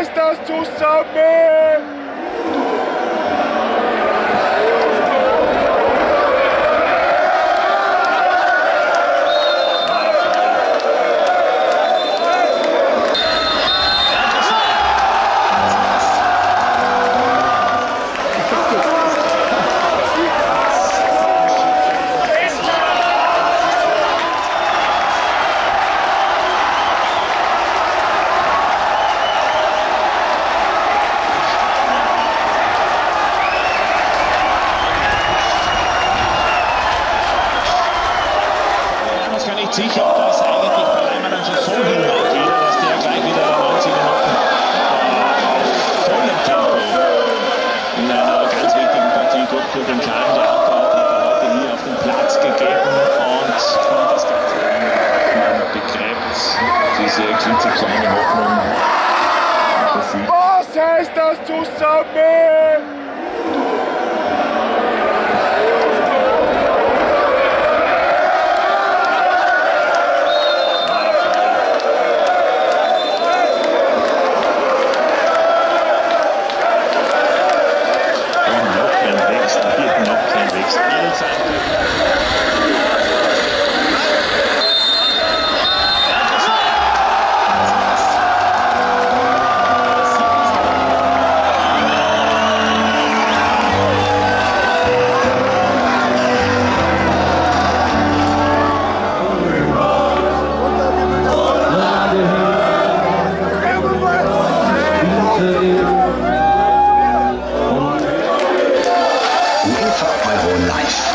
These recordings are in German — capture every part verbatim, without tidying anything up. Reißt das zusammen! Sicher, dass eigentlich bei Leimann dann schon so hinhaut wieder, dass der gleich wieder Anziele hat. Voll im Tempo. In einer ganz wichtigen Partie, gut für den Kleinen, der Abbau, der heute nie auf den Platz gegeben und das Ganze begräbt. Diese klitzekleine Hoffnung. Was heißt das zusammen?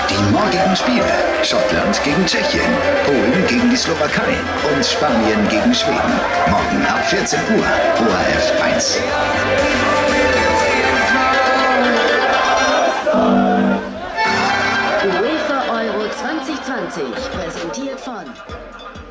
Die morgigen Spiele: Schottland gegen Tschechien, Polen gegen die Slowakei und Spanien gegen Schweden. Morgen ab vierzehn Uhr, O R F eins. UEFA Euro zwanzig zwanzig, präsentiert von